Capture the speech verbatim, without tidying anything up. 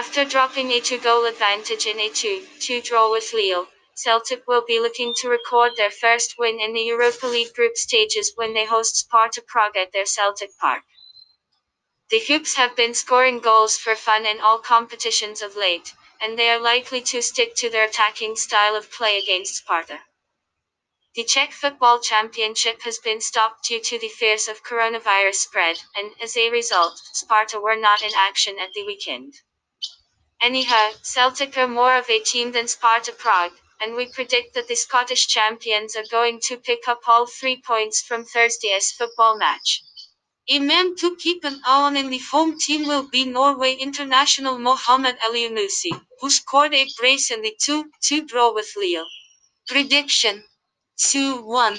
After dropping a two-goal advantage in a two two draw with Lille, Celtic will be looking to record their first win in the Europa League group stages when they host Sparta Prague at their Celtic Park. The Hoops have been scoring goals for fun in all competitions of late, and they are likely to stick to their attacking style of play against Sparta. The Czech football championship has been stopped due to the fears of coronavirus spread, and as a result, Sparta were not in action at the weekend. Anyhow, Celtic are more of a team than Sparta Prague, and we predict that the Scottish champions are going to pick up all three points from Thursday's football match. A man to keep an eye on in the home team will be Norway international Mohamed Elianussi, who scored a brace in the two two draw with Lille. Prediction: two one.